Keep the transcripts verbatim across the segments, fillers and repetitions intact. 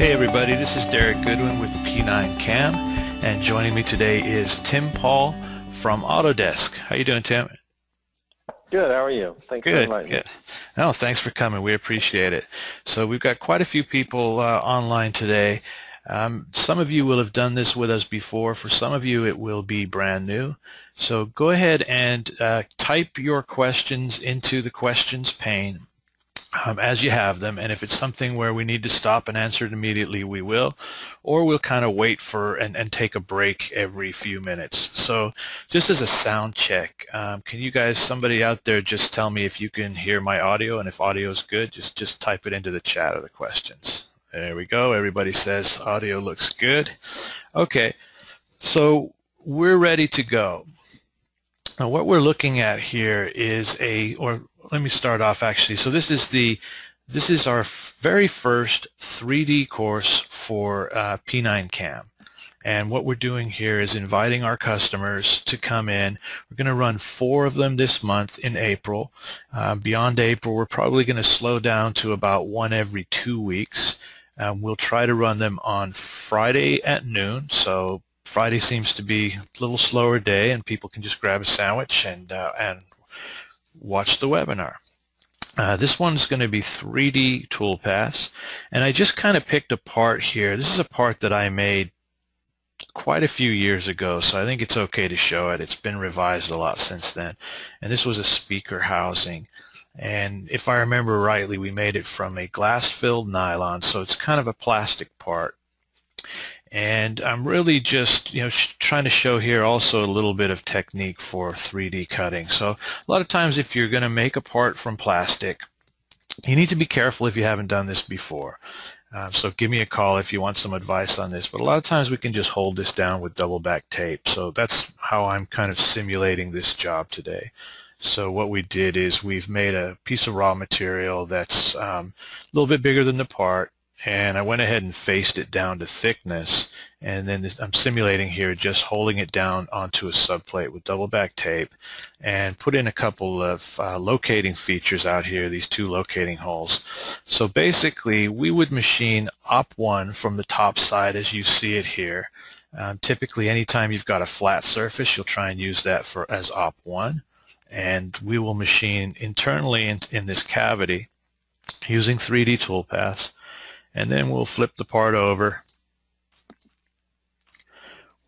Hey everybody, this is Derek Goodwin with the P nine CAM, and joining me today is Tim Paul from Autodesk. How you doing, Tim? Good, how are you? Thanks for inviting me. No, thanks for coming. We appreciate it. So we've got quite a few people uh, online today. Um, some of you will have done this with us before. For some of you, it will be brand new. So go ahead and uh, type your questions into the questions pane. Um, as you have them, and if it's something where we need to stop and answer it immediately, we will, or we'll kind of wait for and, and take a break every few minutes. So just as a sound check, um, can you guys, somebody out there, just tell me if you can hear my audio, and if audio is good, just, just type it into the chat or the questions. There we go. Everybody says audio looks good. Okay, so we're ready to go. Now what we're looking at here is a, or let me start off actually, so this is the, this is our very first three D course for uh, P nine CAM. And what we're doing here is inviting our customers to come in. We're going to run four of them this month in April. Uh, beyond April, we're probably going to slow down to about one every two weeks. Um, we'll try to run them on Friday at noon, so Friday seems to be a little slower day, and people can just grab a sandwich and uh, and watch the webinar. Uh, this one's going to be three D toolpaths, and I just kind of picked a part here. This is a part that I made quite a few years ago, so I think it's okay to show it. It's been revised a lot since then, and this was a speaker housing. And if I remember rightly, we made it from a glass-filled nylon, so it's kind of a plastic part. And I'm really just, you know, sh trying to show here also a little bit of technique for three D cutting. So a lot of times if you're going to make a part from plastic, you need to be careful if you haven't done this before. Um, so give me a call if you want some advice on this. But a lot of times we can just hold this down with double back tape. So that's how I'm kind of simulating this job today. So what we did is we've made a piece of raw material that's um, a little bit bigger than the part. And I went ahead and faced it down to thickness, and then this, I'm simulating here just holding it down onto a subplate with double back tape, and put in a couple of uh, locating features out here, these two locating holes. So basically we would machine up one from the top side as you see it here. Um, typically anytime you've got a flat surface, you'll try and use that for as op one, and we will machine internally in, in this cavity using three D toolpaths. And then we'll flip the part over.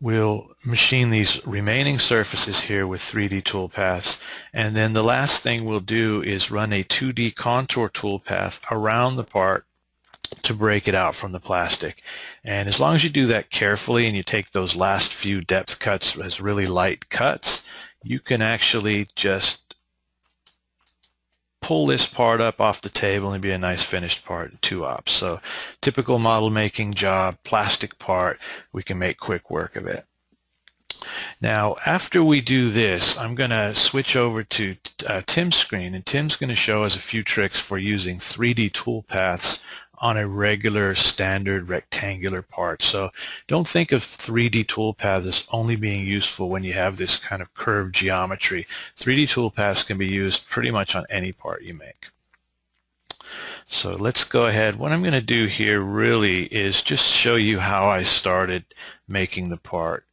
We'll machine these remaining surfaces here with three D toolpaths, and then the last thing we'll do is run a two D contour toolpath around the part to break it out from the plastic. And as long as you do that carefully and you take those last few depth cuts as really light cuts, you can actually just pull this part up off the table and be a nice finished part, two ops. So typical model making job, plastic part, we can make quick work of it. Now after we do this, I'm going to switch over to uh, Tim's screen, and Tim's going to show us a few tricks for using three D toolpaths on a regular standard rectangular part. So don't think of three D toolpaths as only being useful when you have this kind of curved geometry. three D toolpaths can be used pretty much on any part you make. So let's go ahead. What I'm going to do here really is just show you how I started making the part.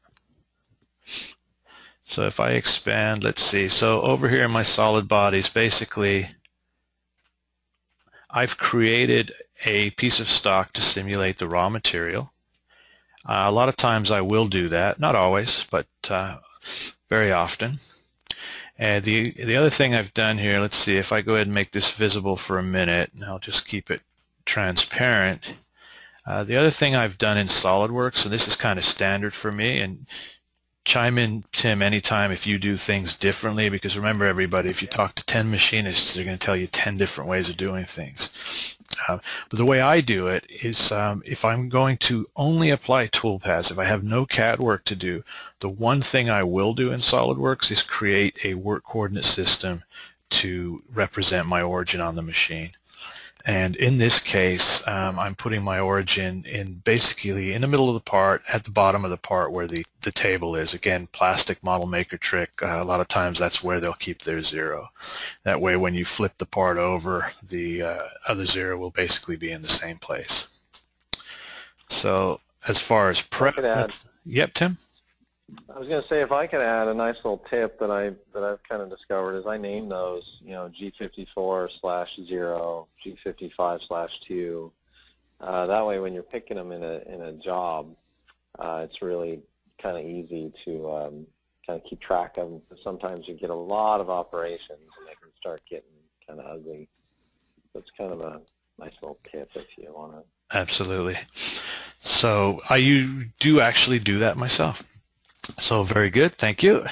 So if I expand, let's see. So over here in my solid bodies, basically I've created a piece of stock to simulate the raw material. Uh, a lot of times I will do that, not always, but uh, very often. And the, the other thing I've done here, let's see, if I go ahead and make this visible for a minute, and I'll just keep it transparent. Uh, the other thing I've done in SolidWorks, and this is kind of standard for me, and chime in, Tim, anytime if you do things differently, because remember everybody, if you talk to ten machinists, they're going to tell you ten different ways of doing things. Uh, but the way I do it is um, if I'm going to only apply toolpaths, if I have no C A D work to do, the one thing I will do in SolidWorks is create a work coordinate system to represent my origin on the machine. And in this case, um, I'm putting my origin in basically in the middle of the part, at the bottom of the part where the, the table is. Again, plastic model maker trick. Uh, a lot of times that's where they'll keep their zero. That way when you flip the part over, the uh, other zero will basically be in the same place. So as far as prep, add, yep, Tim? I was going to say, if I could add a nice little tip that, I, that I've kind of discovered is I name those, you know, G fifty-four slash zero, G fifty-five slash two. Uh, that way when you're picking them in a, in a job, uh, it's really kind of easy to um, kind of keep track of them. Sometimes you get a lot of operations and they can start getting kind of ugly. So it's kind of a nice little tip if you want to. Absolutely. So I you do actually do that myself. So very good, thank you.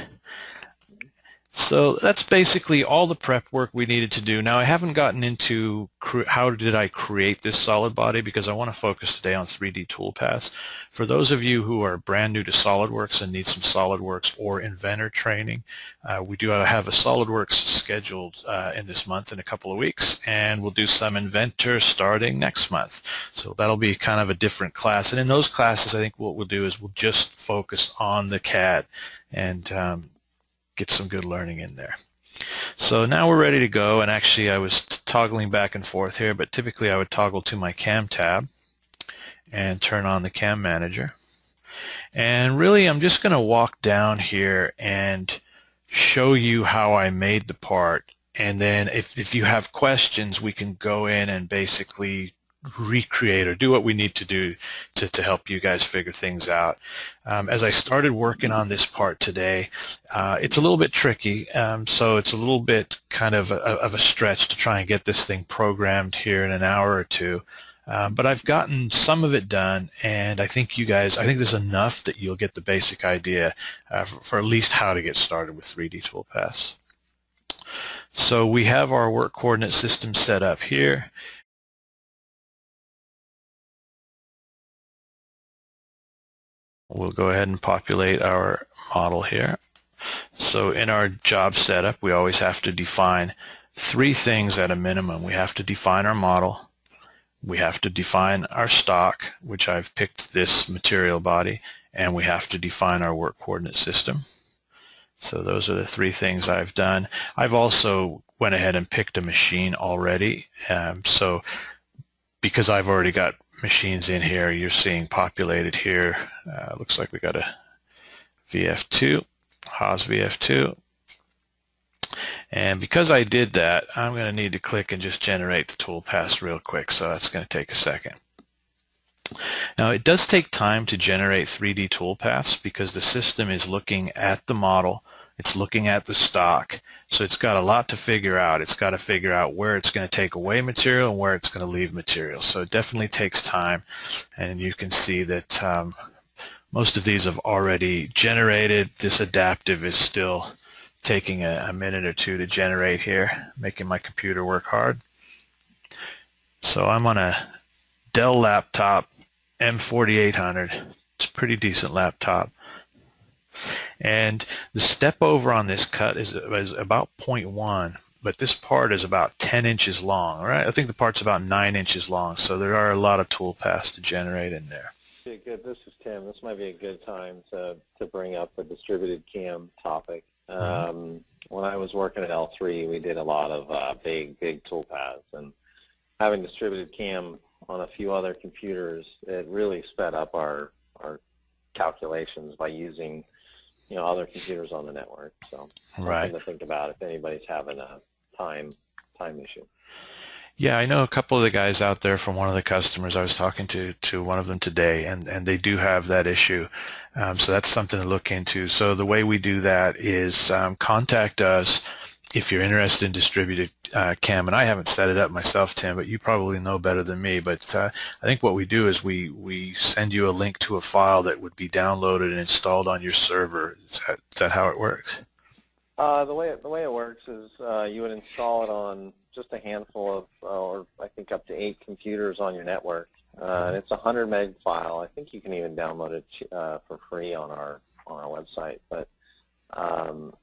So that's basically all the prep work we needed to do. Now I haven't gotten into how did I create this solid body because I want to focus today on three D toolpaths. For those of you who are brand new to SolidWorks and need some SolidWorks or Inventor training, uh, we do have a SolidWorks scheduled uh, in this month in a couple of weeks, and we'll do some Inventor starting next month. So that'll be kind of a different class. And in those classes, I think what we'll do is we'll just focus on the C A D and um, get some good learning in there. So now we're ready to go, and actually I was toggling back and forth here, but typically I would toggle to my CAM tab and turn on the CAM manager. And really I'm just going to walk down here and show you how I made the part, and then if, if you have questions we can go in and basically recreate or do what we need to do to, to help you guys figure things out. Um, as I started working on this part today, uh, it's a little bit tricky, um, so it's a little bit kind of a, of a stretch to try and get this thing programmed here in an hour or two, um, but I've gotten some of it done, and I think you guys, I think there's enough that you'll get the basic idea uh, for, for at least how to get started with three D toolpaths. So we have our work coordinate system set up here. We'll go ahead and populate our model here. So in our job setup, we always have to define three things at a minimum. We have to define our model, we have to define our stock, which I've picked this material body, and we have to define our work coordinate system. So those are the three things I've done. I've also went ahead and picked a machine already. Um, so because I've already got machines in here, you're seeing populated here. Uh, looks like we got a V F two, Haas V F two. And because I did that, I'm going to need to click and just generate the toolpath real quick, so that's going to take a second. Now it does take time to generate three D toolpaths because the system is looking at the model, it's looking at the stock, so it's got a lot to figure out. It's got to figure out where it's going to take away material and where it's going to leave material. So it definitely takes time, and you can see that um, most of these have already generated. This adaptive is still taking a, a minute or two to generate here, making my computer work hard. So I'm on a Dell laptop, M forty-eight hundred. It's a pretty decent laptop. And the step over on this cut is, is about point one, but this part is about ten inches long, right? I think the part's about nine inches long, so there are a lot of toolpaths to generate in there. This is Tim. This might be a good time to, to bring up a distributed CAM topic. Um, mm-hmm. When I was working at L three, we did a lot of uh, big, big toolpaths, and having distributed CAM on a few other computers, it really sped up our, our calculations by using you know, other computers on the network. So right. Something to think about if anybody's having a time time issue. Yeah, I know a couple of the guys out there from one of the customers. I was talking to to one of them today, and, and they do have that issue. Um, so that's something to look into. So the way we do that is um, contact us if you're interested in distributed uh, CAM. And I haven't set it up myself, Tim, but you probably know better than me. But uh, I think what we do is we, we send you a link to a file that would be downloaded and installed on your server. Is that, is that how it works? Uh, the way it, the way it works is uh, you would install it on just a handful of, uh, or I think up to eight computers on your network. Uh, it's a one hundred meg file. I think you can even download it uh, for free on our on our website. But um,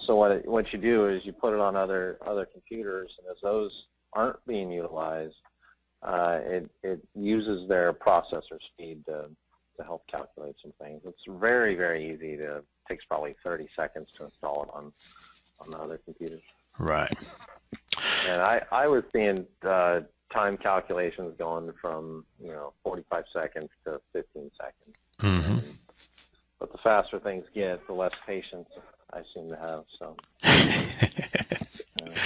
So what, what you do is you put it on other other computers, and as those aren't being utilized, uh, it, it uses their processor speed to, to help calculate some things. It's very, very easy. To, it takes probably thirty seconds to install it on, on the other computers. Right. And I, I was seeing uh, time calculations going from, you know, forty-five seconds to fifteen seconds. Mm-hmm. But the faster things get, the less patience I seem to have. So. Yeah.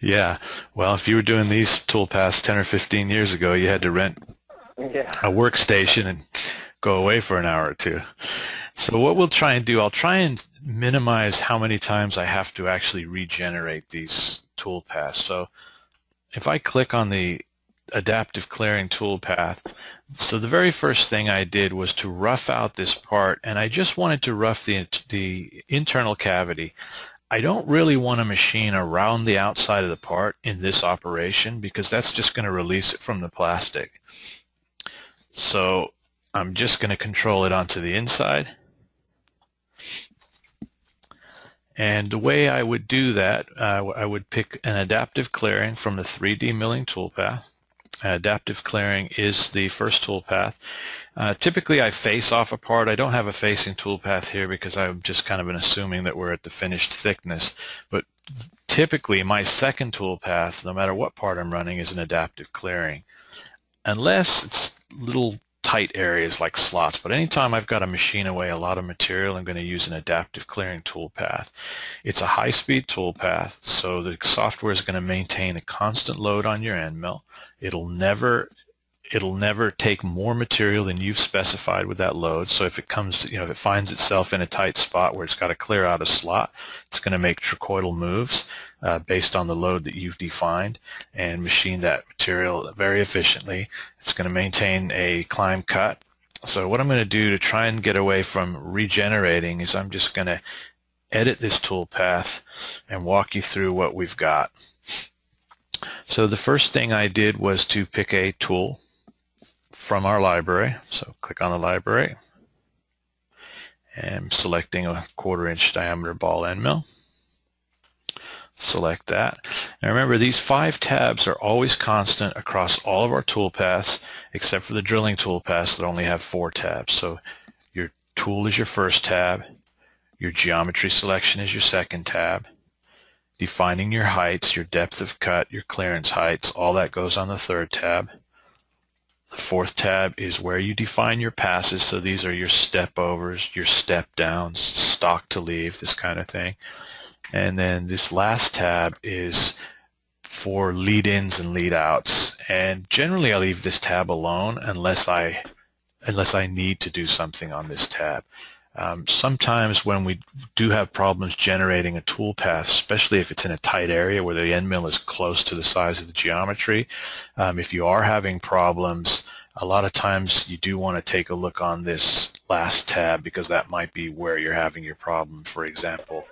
Yeah. Well, if you were doing these tool paths ten or fifteen years ago, you had to rent yeah. a workstation and go away for an hour or two. So what we'll try and do, I'll try and minimize how many times I have to actually regenerate these tool paths. So if I click on the adaptive clearing toolpath, so the very first thing I did was to rough out this part, and I just wanted to rough the, the internal cavity. I don't really want to machine around the outside of the part in this operation because that's just going to release it from the plastic. So I'm just going to control it onto the inside. And the way I would do that, uh, I would pick an adaptive clearing from the three D milling toolpath. Adaptive clearing is the first toolpath. Uh, typically I face off a part. I don't have a facing toolpath here because I've just kind of been assuming that we're at the finished thickness. But typically my second toolpath, no matter what part I'm running, is an adaptive clearing. Unless it's little tight areas like slots, but anytime I've got to machine away a lot of material, I'm going to use an adaptive clearing toolpath. It's a high-speed toolpath, so the software is going to maintain a constant load on your end mill. It'll never, it'll never take more material than you've specified with that load. So if it comes, to, you know, if it finds itself in a tight spot where it's got to clear out a slot, it's going to make trachoidal moves uh, based on the load that you've defined and machine that material very efficiently. It's going to maintain a climb cut. So what I'm going to do to try and get away from regenerating is I'm just going to edit this toolpath and walk you through what we've got. So the first thing I did was to pick a tool from our library. So click on the library. I'm selecting a quarter inch diameter ball end mill. Select that. Now remember, these five tabs are always constant across all of our toolpaths except for the drilling toolpaths that only have four tabs. So your tool is your first tab, your geometry selection is your second tab, defining your heights, your depth of cut, your clearance heights, all that goes on the third tab. The fourth tab is where you define your passes, so these are your step overs, your step downs, stock to leave, this kind of thing. And then this last tab is for lead-ins and lead-outs. And generally I leave this tab alone unless I, unless I need to do something on this tab. Um, sometimes when we do have problems generating a toolpath, especially if it's in a tight area where the end mill is close to the size of the geometry, um, if you are having problems, a lot of times you do want to take a look on this last tab because that might be where you're having your problem. For example,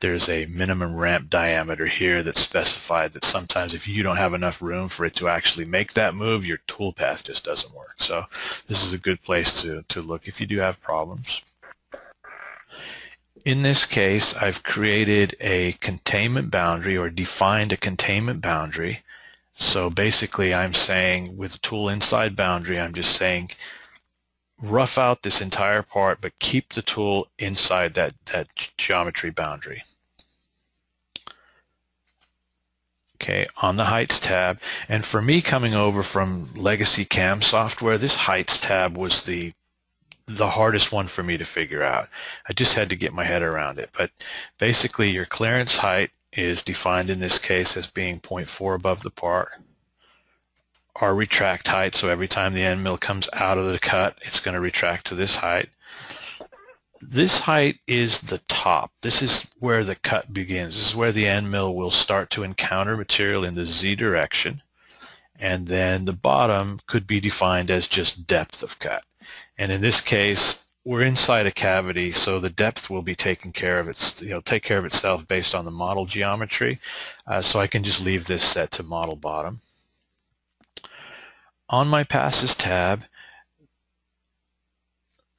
there's a minimum ramp diameter here that's specified that sometimes if you don't have enough room for it to actually make that move, your toolpath just doesn't work. So this is a good place to, to look if you do have problems. In this case, I've created a containment boundary or defined a containment boundary. So basically I'm saying with the tool inside boundary, I'm just saying rough out this entire part, but keep the tool inside that, that geometry boundary. Okay, on the heights tab, and for me coming over from legacy C A M software, this heights tab was the the hardest one for me to figure out. I just had to get my head around it, but basically your clearance height is defined in this case as being zero point four above the part. Our retract height, so every time the end mill comes out of the cut, it's going to retract to this height. This height is the top. This is where the cut begins. This is where the end mill will start to encounter material in the Z direction. And then the bottom could be defined as just depth of cut. And in this case, we're inside a cavity, so the depth will be taken care of. It's, you know, take care of itself based on the model geometry. Uh, so I can just leave this set to model bottom. On my passes tab,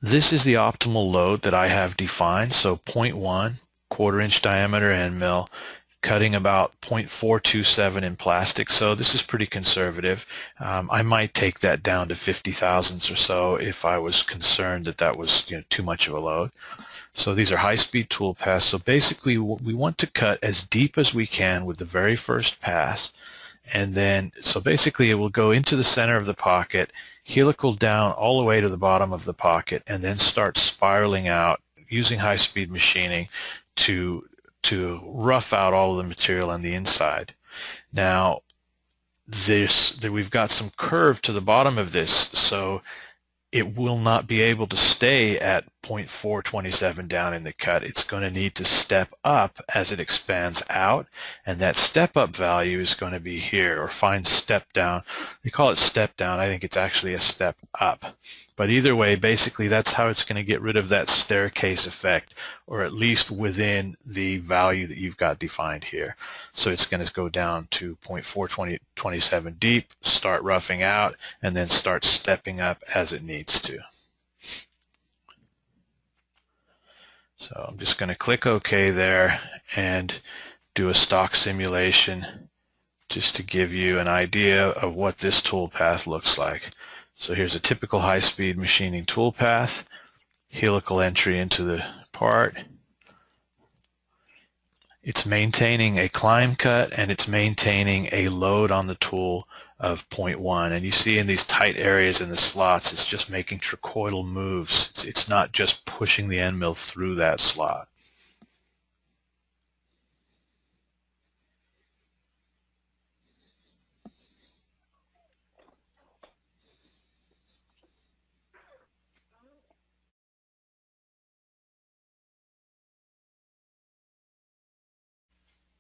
this is the optimal load that I have defined. So zero point one quarter inch diameter end mill, cutting about zero point four two seven in plastic. So this is pretty conservative. Um, I might take that down to fifty thousandths or so if I was concerned that that was, you know, too much of a load. So these are high-speed tool paths. So basically, we want to cut as deep as we can with the very first pass. and then, so basically it will go into the center of the pocket, helical down all the way to the bottom of the pocket, and then start spiraling out using high-speed machining to to rough out all of the material on the inside. Now, this that we've got some curve to the bottom of this, so it will not be able to stay at zero point four two seven down in the cut. It's going to need to step up as it expands out, and that step up value is going to be here, or find step down. We call it step down. I think it's actually a step up. But either way, basically that's how it's going to get rid of that staircase effect, or at least within the value that you've got defined here. So it's going to go down to zero point four two seven deep, start roughing out, and then start stepping up as it needs to. So I'm just going to click OK there and do a stock simulation just to give you an idea of what this toolpath looks like. So here's a typical high-speed machining toolpath, helical entry into the part. It's maintaining a climb cut, and it's maintaining a load on the tool of zero point one. And you see in these tight areas in the slots, it's just making trachoidal moves. It's, it's not just pushing the end mill through that slot.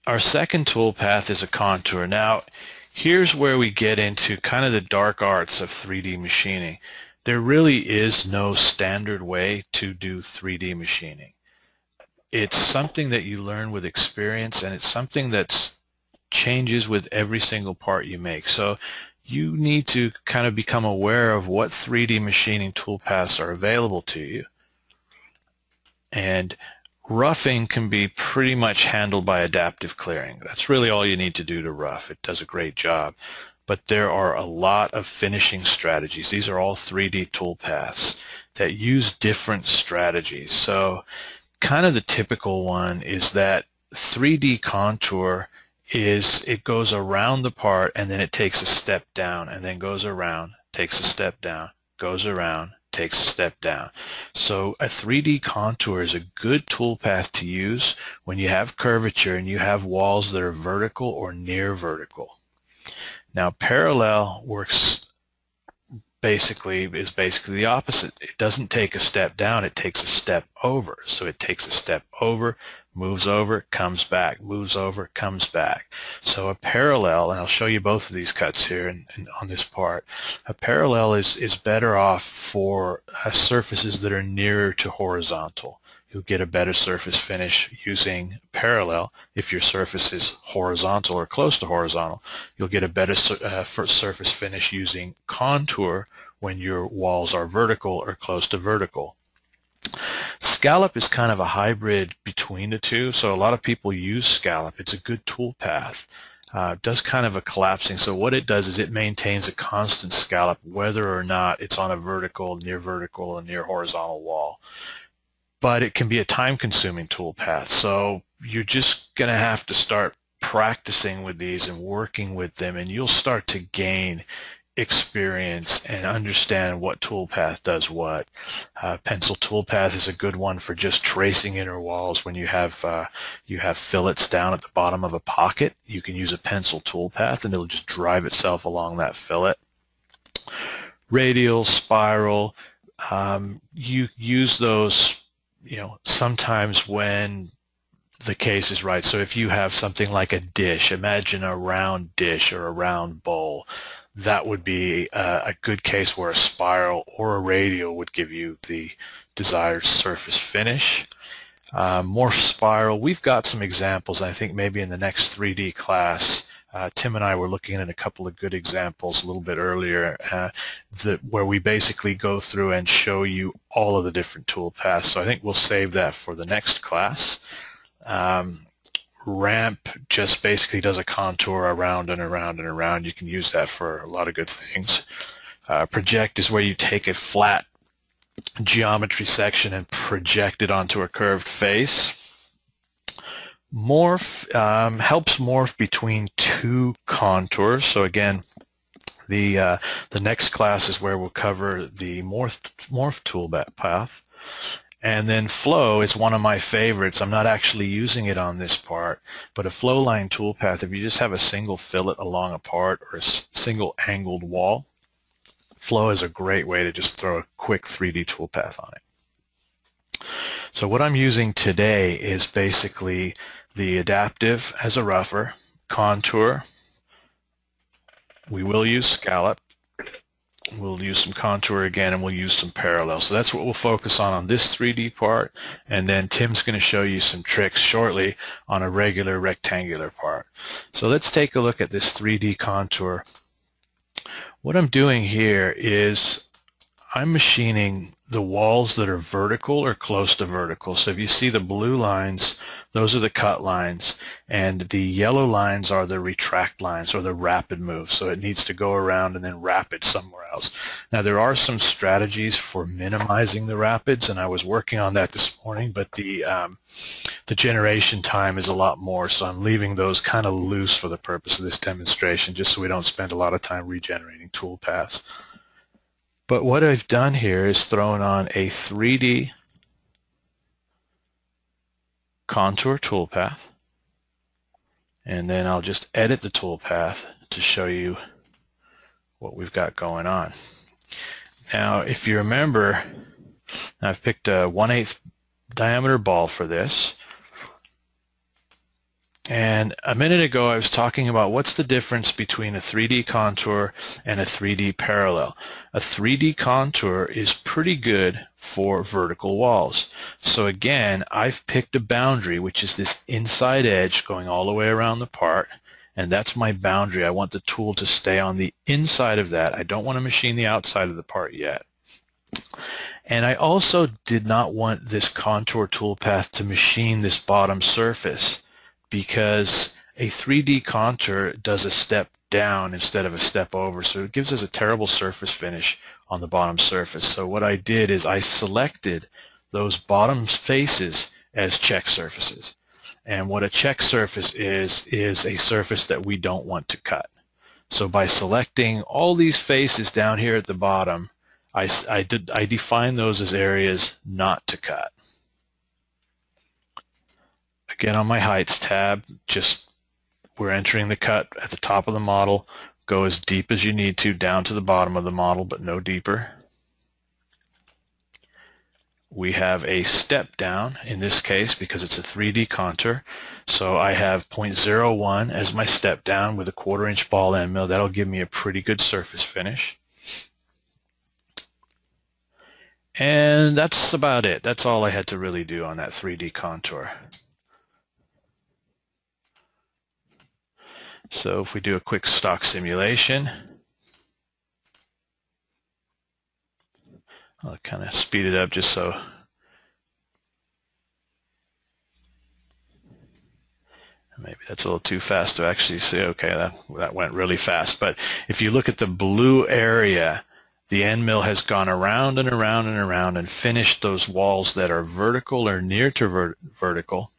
Our second toolpath is a contour. Now, here's where we get into kind of the dark arts of three D machining. There really is no standard way to do three D machining. It's something that you learn with experience, and it's something that changes with every single part you make. So you need to kind of become aware of what three D machining toolpaths are available to you. And roughing can be pretty much handled by adaptive clearing. That's really all you need to do to rough. It does a great job. But there are a lot of finishing strategies. These are all three D toolpaths that use different strategies. So kind of the typical one is that three D contour is it goes around the part, and then it takes a step down, and then goes around, takes a step down, goes around, takes a step down. So a three D contour is a good toolpath to use when you have curvature and you have walls that are vertical or near vertical. Now, parallel works basically is basically the opposite. It doesn't take a step down, it takes a step over. So it takes a step over, moves over, comes back, moves over, comes back. So a parallel, and I'll show you both of these cuts here and, and on this part, a parallel is, is better off for uh, surfaces that are nearer to horizontal. You'll get a better surface finish using parallel. If your surface is horizontal or close to horizontal, you'll get a better uh, surface finish using contour when your walls are vertical or close to vertical. Scallop is kind of a hybrid between the two, so a lot of people use scallop. It's a good toolpath. Uh, it does kind of a collapsing, so what it does is it maintains a constant scallop whether or not it's on a vertical, near vertical, or near horizontal wall. But it can be a time-consuming toolpath, so you're just going to have to start practicing with these and working with them, and you'll start to gain experience and understand what toolpath does what. Uh, pencil toolpath is a good one for just tracing inner walls. When you have uh, you have fillets down at the bottom of a pocket, you can use a pencil toolpath, and it'll just drive itself along that fillet. Radial, spiral, um, you use those. You know, sometimes when the case is right. So if you have something like a dish, imagine a round dish or a round bowl, that would be a, a good case where a spiral or a radial would give you the desired surface finish. Uh, more spiral, we've got some examples. I think maybe in the next three D class, uh, Tim and I were looking at a couple of good examples a little bit earlier uh, that, where we basically go through and show you all of the different toolpaths. So I think we'll save that for the next class. Um, Ramp just basically does a contour around and around and around. You can use that for a lot of good things. Uh, project is where you take a flat geometry section and project it onto a curved face. Morph um, helps morph between two contours. So again, the uh, the next class is where we'll cover the morph morph tool path. And then flow is one of my favorites. I'm not actually using it on this part, but a flow line toolpath, if you just have a single fillet along a part or a single angled wall, flow is a great way to just throw a quick three D toolpath on it. So what I'm using today is basically the adaptive as a rougher, contour. We will use scallop. We'll use some contour again, and we'll use some parallel. So that's what we'll focus on on this three D part, and then Tim's going to show you some tricks shortly on a regular rectangular part. So let's take a look at this three D contour. What I'm doing here is I'm machining the walls that are vertical or close to vertical. So if you see the blue lines, those are the cut lines, and the yellow lines are the retract lines or the rapid move. So it needs to go around and then rapid somewhere else. Now there are some strategies for minimizing the rapids, and I was working on that this morning, but the um, the generation time is a lot more, so I'm leaving those kind of loose for the purpose of this demonstration, just so we don't spend a lot of time regenerating tool paths. But what I've done here is thrown on a three D contour toolpath, and then I'll just edit the toolpath to show you what we've got going on. Now, if you remember, I've picked a one eighth diameter ball for this. And a minute ago I was talking about what's the difference between a three D contour and a three D parallel. A three D contour is pretty good for vertical walls. So again, I've picked a boundary, which is this inside edge going all the way around the part, and that's my boundary. I want the tool to stay on the inside of that. I don't want to machine the outside of the part yet. And I also did not want this contour toolpath to machine this bottom surface, because a three D contour does a step down instead of a step over, so it gives us a terrible surface finish on the bottom surface. So what I did is I selected those bottom faces as check surfaces. And what a check surface is, is a surface that we don't want to cut. So by selecting all these faces down here at the bottom, I, I, did, I define those as areas not to cut. Again, on my heights tab, just we're entering the cut at the top of the model. Go as deep as you need to down to the bottom of the model, but no deeper. We have a step down in this case because it's a three D contour. So I have zero point zero one as my step down with a quarter inch ball end mill. That'll give me a pretty good surface finish. And that's about it. That's all I had to really do on that three D contour. So if we do a quick stock simulation, I'll kind of speed it up just so. Maybe that's a little too fast to actually see. Okay, that, that went really fast. But if you look at the blue area, the end mill has gone around and around and around and finished those walls that are vertical or near to ver- vertical.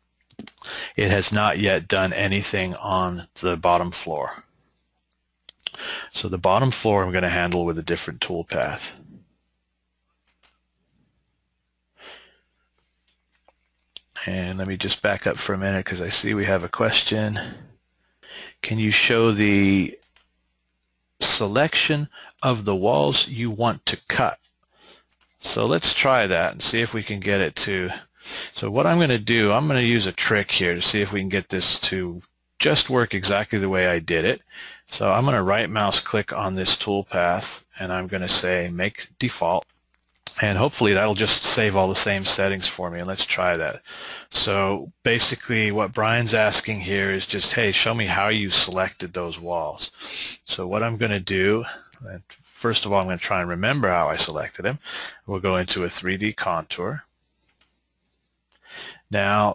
It has not yet done anything on the bottom floor. So the bottom floor I'm going to handle with a different toolpath. And let me just back up for a minute because I see we have a question. Can you show the selection of the walls you want to cut? So let's try that and see if we can get it to. So what I'm going to do, I'm going to use a trick here to see if we can get this to just work exactly the way I did it. So I'm going to right mouse click on this toolpath, and I'm going to say make default, and hopefully that'll just save all the same settings for me, and let's try that. So basically what Brian's asking here is just, hey, show me how you selected those walls. So what I'm going to do, first of all, I'm going to try and remember how I selected them. We'll go into a three D contour. Now,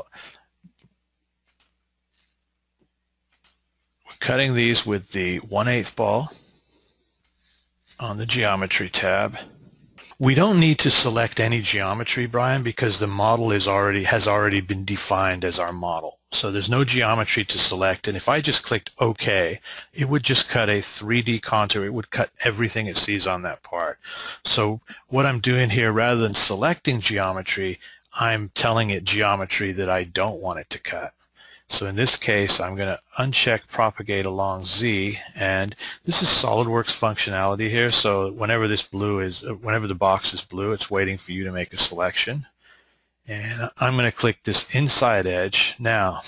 we're cutting these with the one eighth ball on the geometry tab. We don't need to select any geometry, Brian, because the model is already has already been defined as our model. So there's no geometry to select, and if I just clicked OK, it would just cut a three D contour. It would cut everything it sees on that part. So what I'm doing here, rather than selecting geometry, I'm telling it geometry that I don't want it to cut. So in this case, I'm going to uncheck propagate along Z, and this is SolidWorks functionality here. So whenever this blue is, whenever the box is blue, it's waiting for you to make a selection. And I'm going to click this inside edge. Now,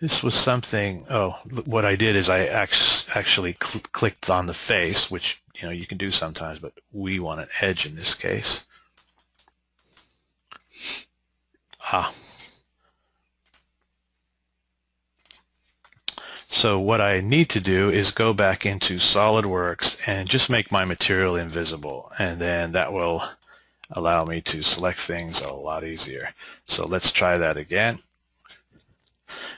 this was something, oh, what I did is I actually cl- clicked on the face, which, you know, you can do sometimes, but we want an edge in this case. Ah. So what I need to do is go back into SolidWorks and just make my material invisible, and then that will allow me to select things a lot easier. So let's try that again.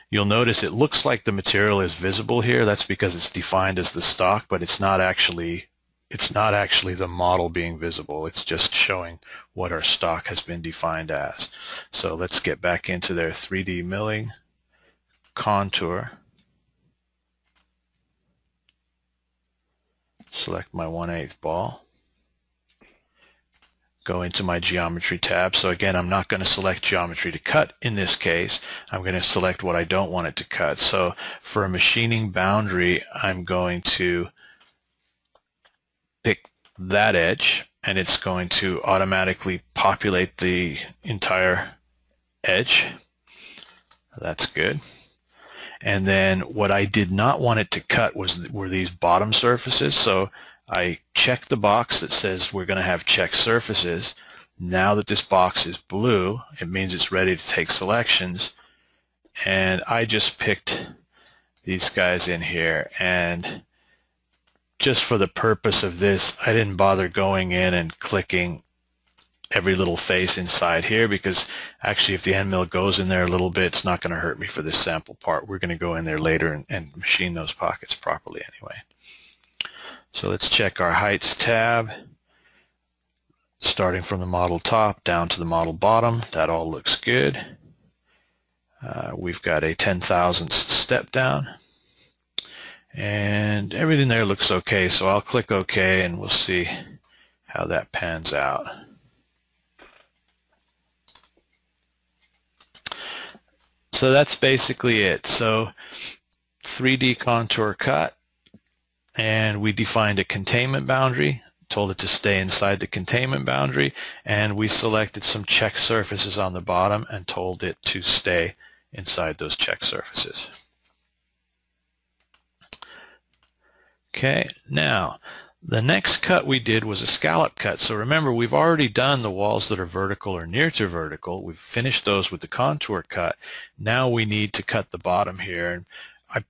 You'll notice it looks like the material is visible here. That's because it's defined as the stock, but it's not actually it's not actually the model being visible. It's just showing what our stock has been defined as. So let's get back into their three D milling contour. Select my one eighth ball. Go into my geometry tab. So again, I'm not going to select geometry to cut in this case. I'm going to select what I don't want it to cut. So for a machining boundary, I'm going to pick that edge, and it's going to automatically populate the entire edge. That's good. And then what I did not want it to cut was were these bottom surfaces. So I checked the box that says we're going to have check surfaces. Now that this box is blue, it means it's ready to take selections. And I just picked these guys in here. And just for the purpose of this, I didn't bother going in and clicking every little face inside here, because actually if the end mill goes in there a little bit, it's not going to hurt me for this sample part. We're going to go in there later and, and machine those pockets properly anyway. So let's check our heights tab, starting from the model top down to the model bottom. That all looks good. Uh, we've got a ten thousandths step down, and everything there looks okay. So I'll click OK, and we'll see how that pans out. So that's basically it. So three D contour cut, and we defined a containment boundary, told it to stay inside the containment boundary, and we selected some check surfaces on the bottom and told it to stay inside those check surfaces. Okay, now the next cut we did was a scallop cut. So remember, we've already done the walls that are vertical or near to vertical. We've finished those with the contour cut. Now we need to cut the bottom here. And I,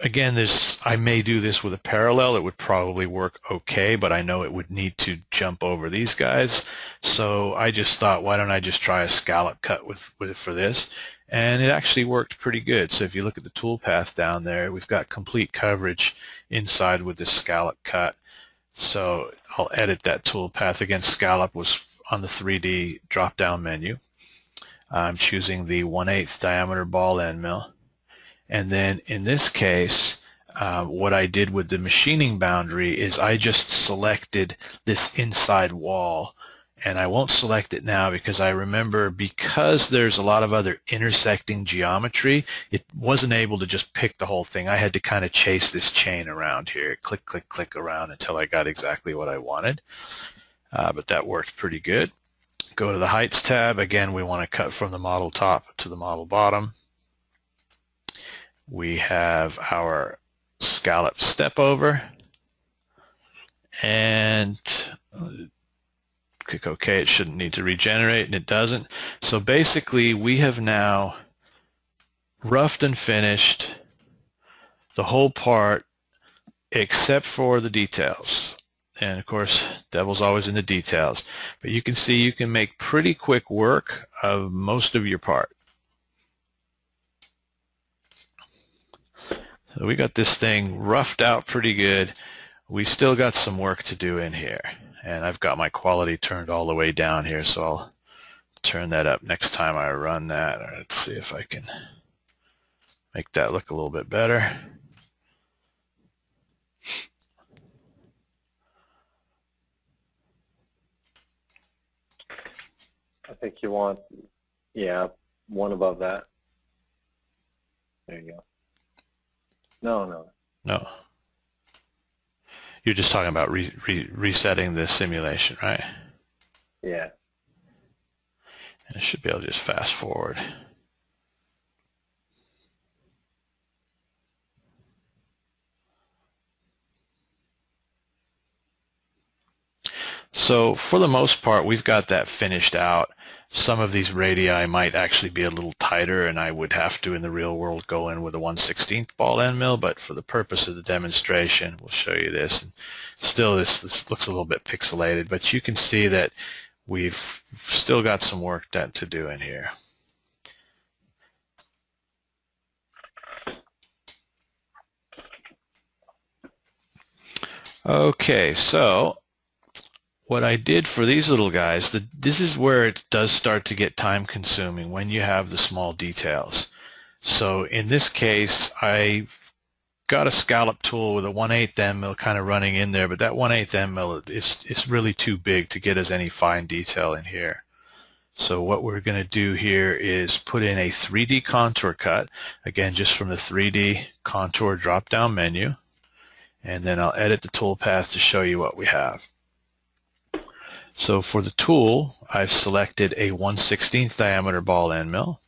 again, this, I may do this with a parallel. It would probably work okay, but I know it would need to jump over these guys. So I just thought, why don't I just try a scallop cut with, with for this? And it actually worked pretty good. So if you look at the toolpath down there, we've got complete coverage inside with this scallop cut. So I'll edit that toolpath. Again, scallop was on the three D drop-down menu. I'm choosing the one eighth diameter ball end mill. And then in this case, uh, what I did with the machining boundary is I just selected this inside wall. And I won't select it now because I remember, because there's a lot of other intersecting geometry, it wasn't able to just pick the whole thing. I had to kind of chase this chain around here, click, click, click around until I got exactly what I wanted. Uh, but that worked pretty good. Go to the heights tab. Again, we want to cut from the model top to the model bottom. We have our scallop step over. And Uh, click OK. It shouldn't need to regenerate, and it doesn't. So basically, we have now roughed and finished the whole part except for the details. And of course, devil's always in the details. But you can see you can make pretty quick work of most of your part. So we got this thing roughed out pretty good. We still got some work to do in here. And I've got my quality turned all the way down here, so I'll turn that up next time I run that. Let's see if I can make that look a little bit better. I think you want, yeah, one above that. There you go. No, no. No. You're just talking about re re resetting the simulation, right? Yeah. And I should be able to just fast forward. So for the most part, we've got that finished out. Some of these radii might actually be a little tighter, and I would have to, in the real world, go in with a one sixteenth ball end mill, but for the purpose of the demonstration, we'll show you this. And still, this, this looks a little bit pixelated, but you can see that we've still got some work that to do in here. Okay, so what I did for these little guys, the, this is where it does start to get time consuming when you have the small details. So in this case, I got a scallop tool with a one eighth end mill kind of running in there, but that one eighth end mill is, is really too big to get us any fine detail in here. So what we're going to do here is put in a three D contour cut, again just from the three D contour drop down menu, and then I'll edit the toolpath to show you what we have. So for the tool, I've selected a one sixteenth diameter ball end mill.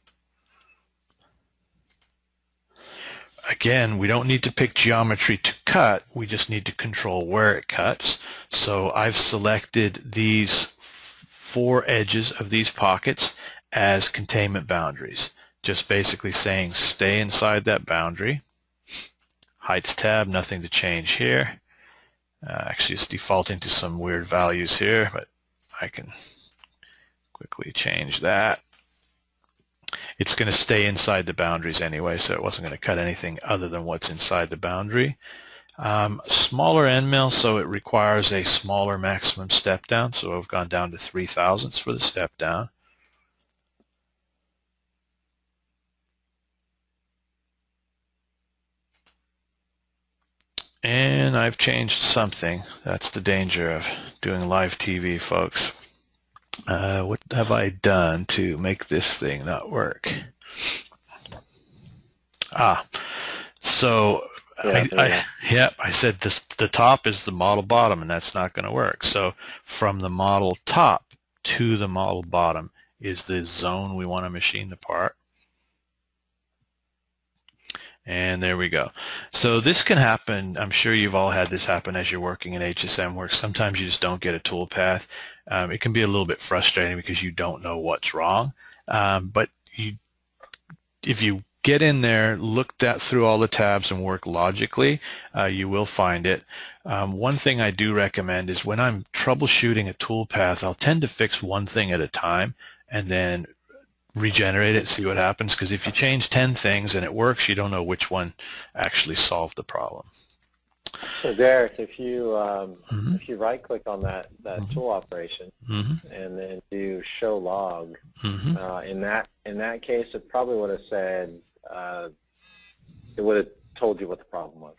Again, we don't need to pick geometry to cut, we just need to control where it cuts. So I've selected these four edges of these pockets as containment boundaries, just basically saying stay inside that boundary. Heights tab, nothing to change here. Uh, actually, it's defaulting to some weird values here, but I can quickly change that. It's going to stay inside the boundaries anyway, so it wasn't going to cut anything other than what's inside the boundary. Um, smaller end mill, so it requires a smaller maximum step down, so I've gone down to three thousandths for the step down. And I've changed something. That's the danger of doing live T V, folks. Uh, what have I done to make this thing not work? Ah, so yeah, I, I, yeah, I said this, the top is the model bottom, and that's not going to work. So from the model top to the model bottom is the zone we want to machine the part. And there we go. So this can happen. I'm sure you've all had this happen as you're working in HSMWorks. Sometimes you just don't get a toolpath. Um, it can be a little bit frustrating because you don't know what's wrong. Um, but you, if you get in there, look that through all the tabs and work logically, uh, you will find it. Um, one thing I do recommend is when I'm troubleshooting a toolpath, I'll tend to fix one thing at a time and then regenerate it, see what happens, because if you change ten things and it works, you don't know which one actually solved the problem. So Derek, if you um, mm-hmm. if you right click on that, that mm-hmm. tool operation mm-hmm. and then do show log, mm-hmm. uh, in that in that case it probably would have said uh, it would have told you what the problem was.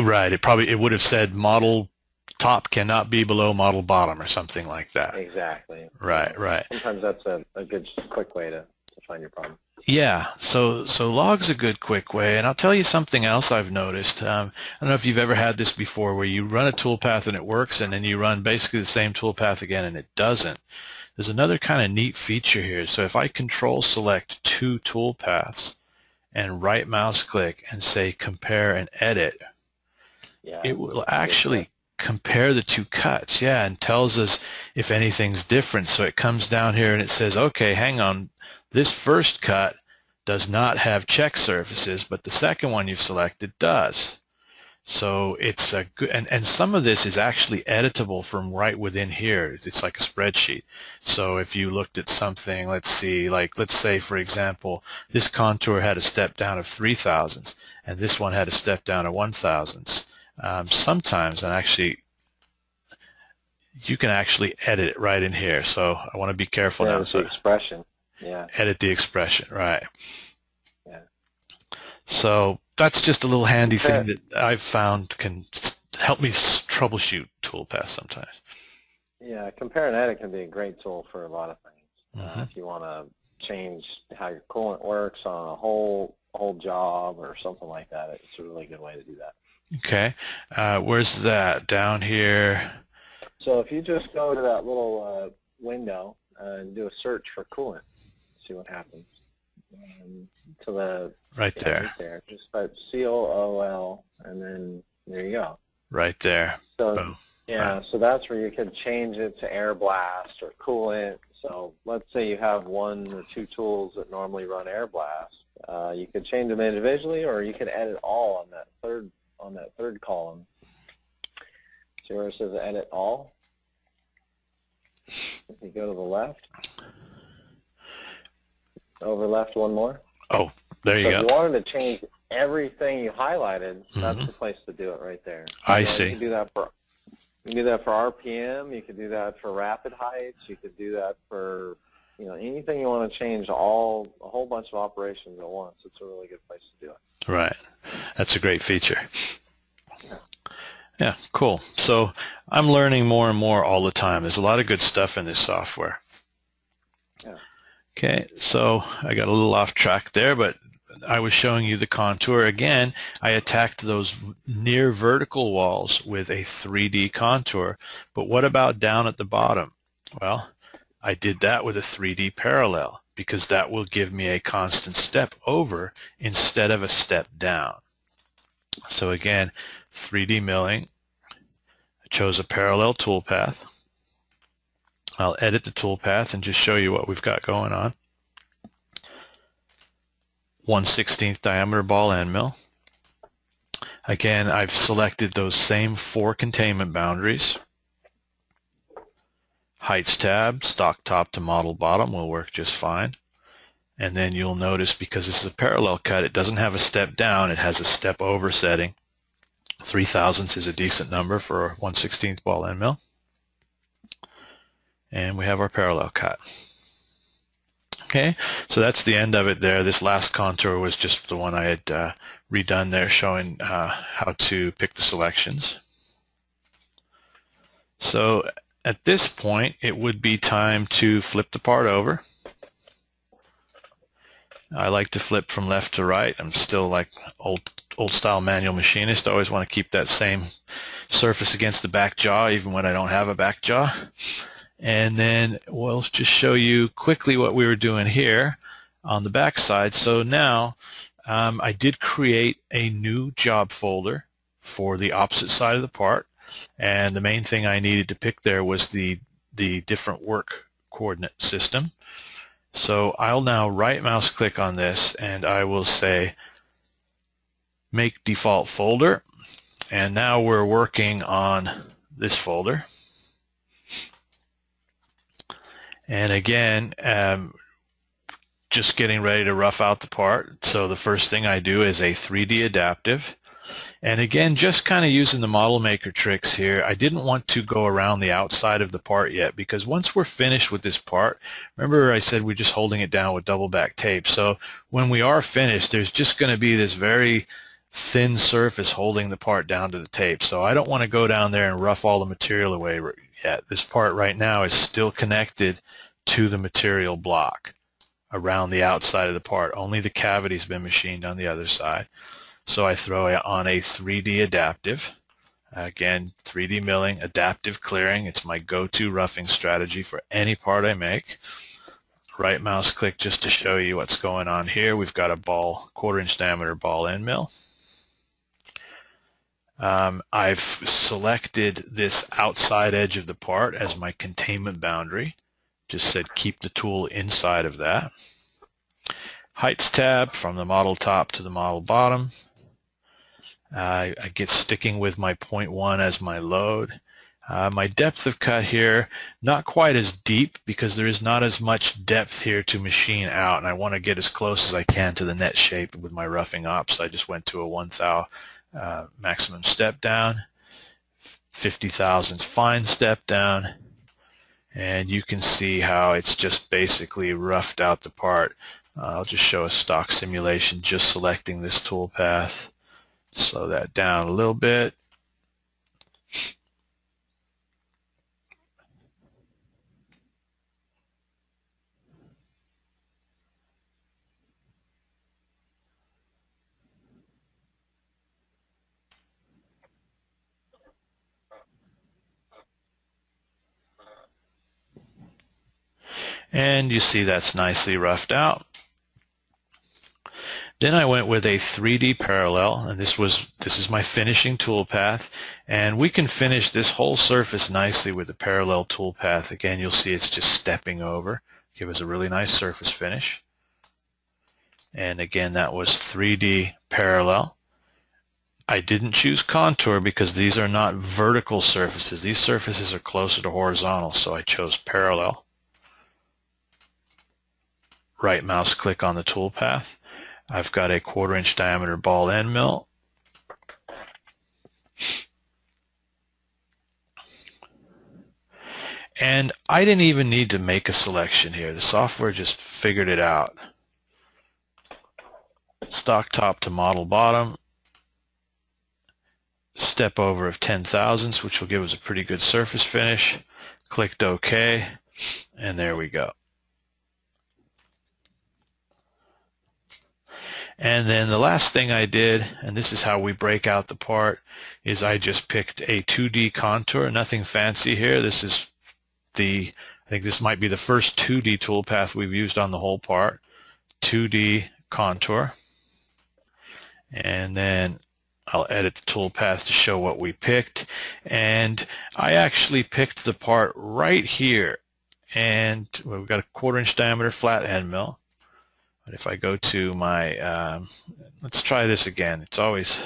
Right. It probably it would have said model top cannot be below model bottom or something like that. Exactly. Right, right. Sometimes that's a, a good quick way to, to find your problem. Yeah, so so log's a good quick way, and I'll tell you something else I've noticed. Um, I don't know if you've ever had this before where you run a toolpath and it works, and then you run basically the same toolpath again and it doesn't. There's another kind of neat feature here. So if I control select two toolpaths and right mouse click and say compare and edit, yeah, it will actually compare the two cuts, yeah, and tells us if anything's different. So it comes down here and it says, okay, hang on, this first cut does not have check surfaces, but the second one you've selected does. So it's a good, and, and some of this is actually editable from right within here. It's like a spreadsheet. So if you looked at something, let's see, like let's say for example, this contour had a step down of three thousandths, and this one had a step down of one thousandths. Um, sometimes, and actually you can actually edit it right in here. So I want to be careful yeah, now. So the expression. Yeah. Edit the expression, right. Yeah. So that's just a little handy okay. thing that I've found can help me troubleshoot toolpaths sometimes. Yeah, compare and edit can be a great tool for a lot of things. Uh-huh. If you want to change how your coolant works on a whole whole job or something like that, it's a really good way to do that. Okay. Uh, where's that? Down here. So if you just go to that little uh, window uh, and do a search for coolant, see what happens. Um, to the right yeah, there. Right there. Just type C O O L, and then there you go. Right there. So Boom. yeah, wow. so that's where you can change it to air blast or coolant. So let's say you have one or two tools that normally run air blast. Uh, you could change them individually, or you could edit all on that third on that third column. See where it says edit all? If you go to the left. Over left one more. Oh, there you so go. If you wanted to change everything you highlighted, mm-hmm. that's the place to do it right there. I so see. You can do that for you can do that for R P M, you could do that for rapid heights, you could do that for you know anything you want to change, all a whole bunch of operations at once. It's a really good place to do it. Right. That's a great feature. Yeah. Yeah, cool. So I'm learning more and more all the time. There's a lot of good stuff in this software. Yeah. Okay, so I got a little off track there, but I was showing you the contour. Again, I attacked those near vertical walls with a three D contour, but what about down at the bottom? Well, I did that with a three D parallel because that will give me a constant step over instead of a step down. So again, three D milling, I chose a parallel toolpath. I'll edit the toolpath and just show you what we've got going on. one sixteenth diameter ball end mill. Again, I've selected those same four containment boundaries. Heights tab, stock top to model bottom will work just fine. And then you'll notice because this is a parallel cut, it doesn't have a step down, it has a step over setting. Three thousandths is a decent number for a one sixteenth ball end mill. And we have our parallel cut. Okay, so that's the end of it there. This last contour was just the one I had uh, redone there showing uh, how to pick the selections. So at this point, it would be time to flip the part over. I like to flip from left to right. I'm still like old old style manual machinist. I always want to keep that same surface against the back jaw even when I don't have a back jaw. And then we'll just show you quickly what we were doing here on the back side. So now um, I did create a new job folder for the opposite side of the part, and the main thing I needed to pick there was the the different work coordinate system. So I'll now right mouse click on this and I will say make default folder, and now we're working on this folder. And again, um, just getting ready to rough out the part. So the first thing I do is a three D adaptive. And again, just kind of using the model maker tricks here, I didn't want to go around the outside of the part yet because once we're finished with this part, remember I said we're just holding it down with double back tape. So when we are finished, there's just going to be this very thin surface holding the part down to the tape. So I don't want to go down there and rough all the material away yet. This part right now is still connected to the material block around the outside of the part. Only the cavity's been machined on the other side. So I throw on a three D adaptive. Again, three D milling, adaptive clearing. It's my go-to roughing strategy for any part I make. Right mouse click just to show you what's going on here. We've got a ball, quarter inch diameter ball end mill. Um, I've selected this outside edge of the part as my containment boundary. Just said keep the tool inside of that. Heights tab from the model top to the model bottom. Uh, I get sticking with my point one as my load. Uh, my depth of cut here, not quite as deep because there is not as much depth here to machine out, and I want to get as close as I can to the net shape with my roughing ops. I just went to a one thou. Uh, maximum step down. fifty thousandths fine step down, and you can see how it's just basically roughed out the part. Uh, I'll just show a stock simulation, just selecting this toolpath. Slow that down a little bit. And you see that's nicely roughed out. Then I went with a three D parallel, and this was this is my finishing toolpath, and we can finish this whole surface nicely with the parallel toolpath. Again, you'll see it's just stepping over. Give us a really nice surface finish. And again, that was three D parallel. I didn't choose contour because these are not vertical surfaces. These surfaces are closer to horizontal, so I chose parallel. Right mouse click on the toolpath. I've got a quarter inch diameter ball end mill. And I didn't even need to make a selection here. The software just figured it out. Stock top to model bottom. Step over of ten thousandths, which will give us a pretty good surface finish. Clicked OK, and there we go. And then the last thing I did, and this is how we break out the part, is I just picked a two D contour. Nothing fancy here. This is the, I think this might be the first two D toolpath we've used on the whole part. two D contour. And then I'll edit the toolpath to show what we picked. And I actually picked the part right here. And we've got a quarter inch diameter flat end mill. But if I go to my, um, let's try this again. It's always,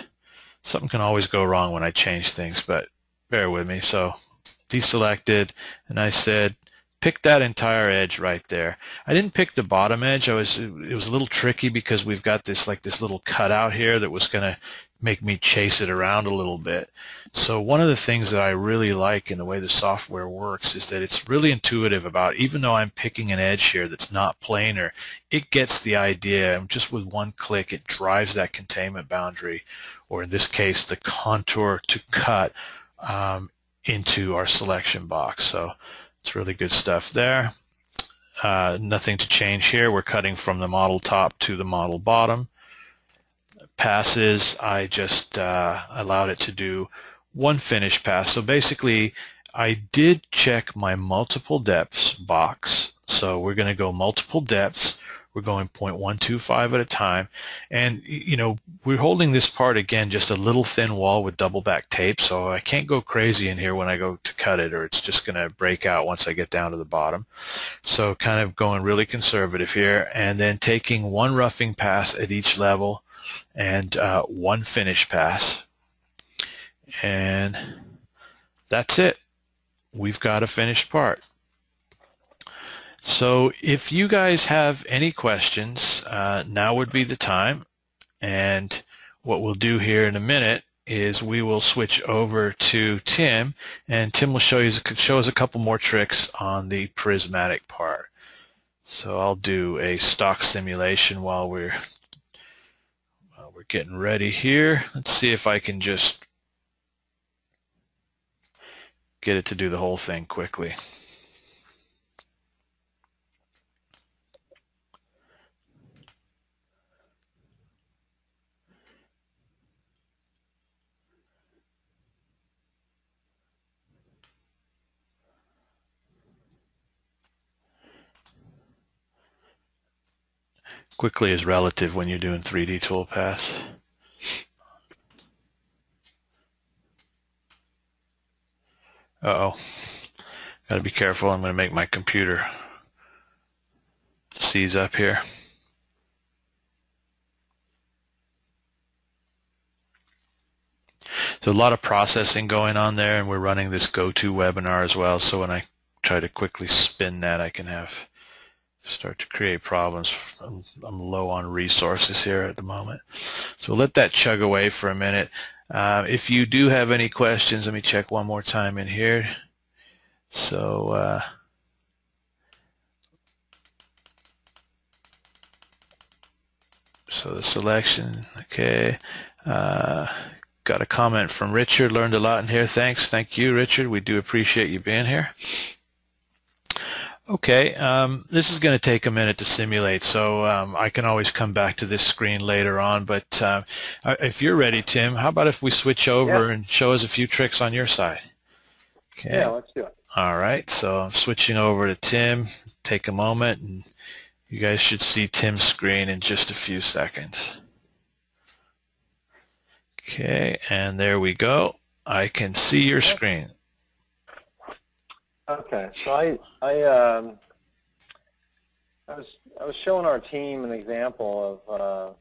something can always go wrong when I change things, but bear with me. So deselected, and I said, pick that entire edge right there. I didn't pick the bottom edge. I was, it was a little tricky because we've got this, like this little cutout here that was going to make me chase it around a little bit. So one of the things that I really like in the way the software works is that it's really intuitive about, even though I'm picking an edge here that's not planar, it gets the idea, and just with one click it drives that containment boundary, or in this case the contour to cut, um, into our selection box. So it's really good stuff there. Uh, nothing to change here. We're cutting from the model top to the model bottom. Passes, I just uh, allowed it to do one finish pass. So basically I did check my multiple depths box. So we're going to go multiple depths. We're going zero point one two five at a time. And you know, we're holding this part again just a little thin wall with double back tape, so I can't go crazy in here when I go to cut it, or it's just going to break out once I get down to the bottom. So kind of going really conservative here, and then taking one roughing pass at each level, and uh, one finish pass, and that's it. We've got a finished part. So if you guys have any questions, uh, now would be the time, and what we'll do here in a minute is we will switch over to Tim, and Tim will show you show us a couple more tricks on the prismatic part. So I'll do a stock simulation while we're We're getting ready here. Let's see if I can just get it to do the whole thing quickly. Quickly is relative when you're doing three D toolpaths. Uh-oh. Gotta be careful. I'm gonna make my computer seize up here. So a lot of processing going on there, and we're running this GoToWebinar as well, so when I try to quickly spin that, I can have start to create problems. I'm, I'm low on resources here at the moment. So let that chug away for a minute. Uh, if you do have any questions, let me check one more time in here. So uh, so the selection, okay. Uh, got a comment from Richard, learned a lot in here. Thanks, thank you, Richard. We do appreciate you being here. Okay, um, this is going to take a minute to simulate, so um, I can always come back to this screen later on, but uh, if you're ready, Tim, how about if we switch over yeah. and show us a few tricks on your side? Okay. Yeah, let's do it. All right, so I'm switching over to Tim. Take a moment, and you guys should see Tim's screen in just a few seconds. Okay, and there we go. I can see your screen. Okay, so I I um I was I was showing our team an example of uh,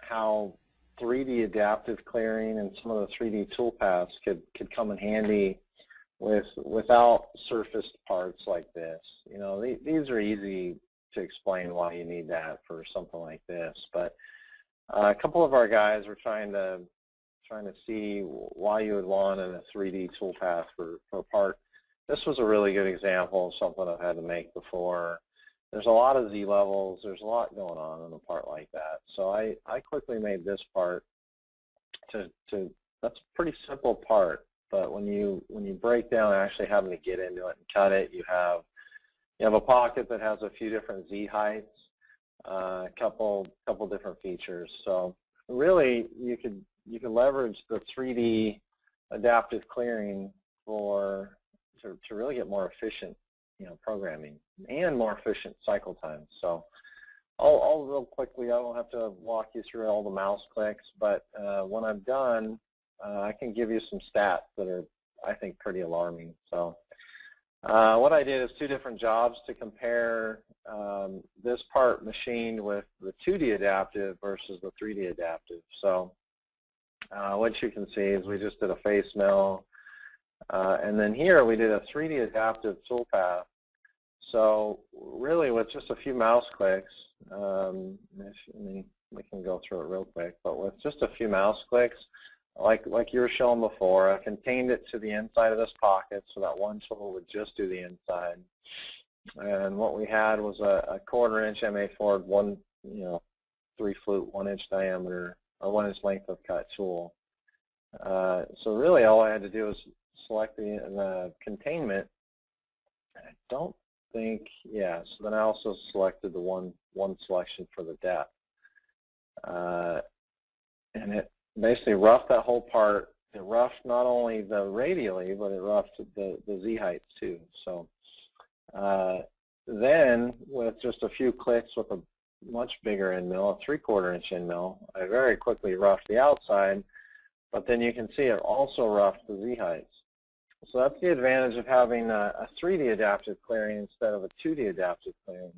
how three D adaptive clearing and some of the three D toolpaths could could come in handy with without surfaced parts like this. You know, they, these are easy to explain why you need that for something like this. But uh, a couple of our guys were trying to trying to see why you would want a three D toolpath for for a part. This was a really good example of something I've had to make before. There's a lot of Z levels. There's a lot going on in a part like that. So I, I quickly made this part to, to, that's a pretty simple part, but when you when you break down actually having to get into it and cut it, you have you have a pocket that has a few different Z heights, uh, a couple couple different features. So really you could you could leverage the three D adaptive clearing for To, to really get more efficient, you know, programming and more efficient cycle times. So I'll, I'll real quickly, I don't have to walk you through all the mouse clicks, but uh, when I'm done, uh, I can give you some stats that are, I think, pretty alarming. So uh, what I did is two different jobs to compare um, this part machined with the two D adaptive versus the three D adaptive. So uh, what you can see is we just did a face mill. Uh, and then here we did a three D adaptive toolpath. So really with just a few mouse clicks, um, we can go through it real quick, but with just a few mouse clicks, like, like you were showing before, I contained it to the inside of this pocket so that one tool would just do the inside. And what we had was a, a quarter inch M A Ford one, you know, three flute, one inch diameter, or one inch length of cut tool. Uh, so really all I had to do was select the, the containment. I don't think, yeah, so then I also selected the one one selection for the depth. Uh, and it basically roughed that whole part. It roughed not only the radially, but it roughed the, the Z heights too. So uh, then with just a few clicks with a much bigger end mill, a three quarter inch end mill, I very quickly roughed the outside, but then you can see it also roughed the Z heights. So that's the advantage of having a, a three D adaptive clearing instead of a two D adaptive clearing,